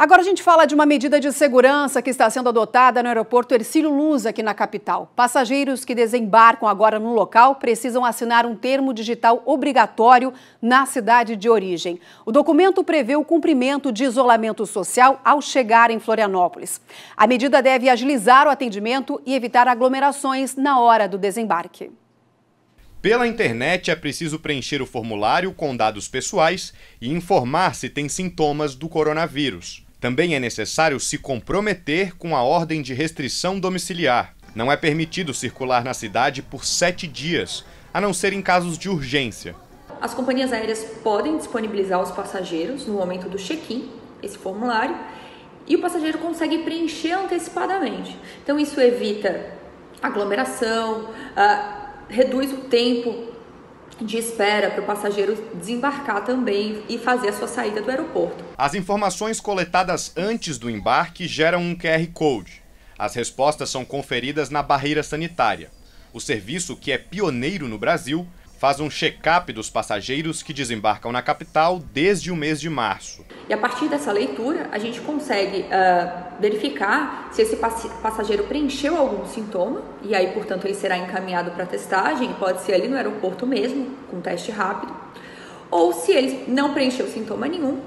Agora a gente fala de uma medida de segurança que está sendo adotada no aeroporto Hercílio Luz, aqui na capital. Passageiros que desembarcam agora no local precisam assinar um termo digital obrigatório na cidade de origem. O documento prevê o cumprimento de isolamento social ao chegar em Florianópolis. A medida deve agilizar o atendimento e evitar aglomerações na hora do desembarque. Pela internet é preciso preencher o formulário com dados pessoais e informar se tem sintomas do coronavírus. Também é necessário se comprometer com a ordem de restrição domiciliar. Não é permitido circular na cidade por 7 dias, a não ser em casos de urgência. As companhias aéreas podem disponibilizar aos passageiros, no momento do check-in, esse formulário, e o passageiro consegue preencher antecipadamente. Então isso evita aglomeração, reduz o tempo de espera para o passageiro desembarcar também e fazer a sua saída do aeroporto. As informações coletadas antes do embarque geram um QR Code. As respostas são conferidas na barreira sanitária. O serviço, que é pioneiro no Brasil, faz um check-up dos passageiros que desembarcam na capital desde o mês de março. E a partir dessa leitura, a gente consegue verificar se esse passageiro preencheu algum sintoma, e aí, portanto, ele será encaminhado para testagem, pode ser ali no aeroporto mesmo, com teste rápido, ou se ele não preencheu sintoma nenhum,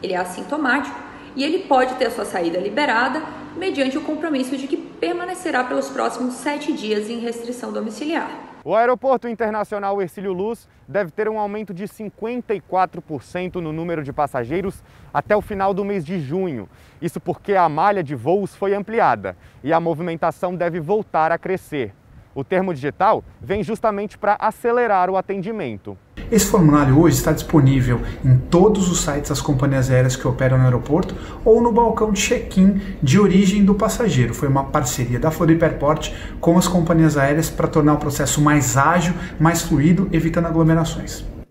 ele é assintomático, e ele pode ter a sua saída liberada, mediante o compromisso de que permanecerá pelos próximos 7 dias em restrição domiciliar. O Aeroporto Internacional Hercílio Luz deve ter um aumento de 54% no número de passageiros até o final do mês de junho. Isso porque a malha de voos foi ampliada e a movimentação deve voltar a crescer. O termo digital vem justamente para acelerar o atendimento. Esse formulário hoje está disponível em todos os sites das companhias aéreas que operam no aeroporto ou no balcão de check-in de origem do passageiro. Foi uma parceria da Floripa Porto com as companhias aéreas para tornar o processo mais ágil, mais fluido, evitando aglomerações.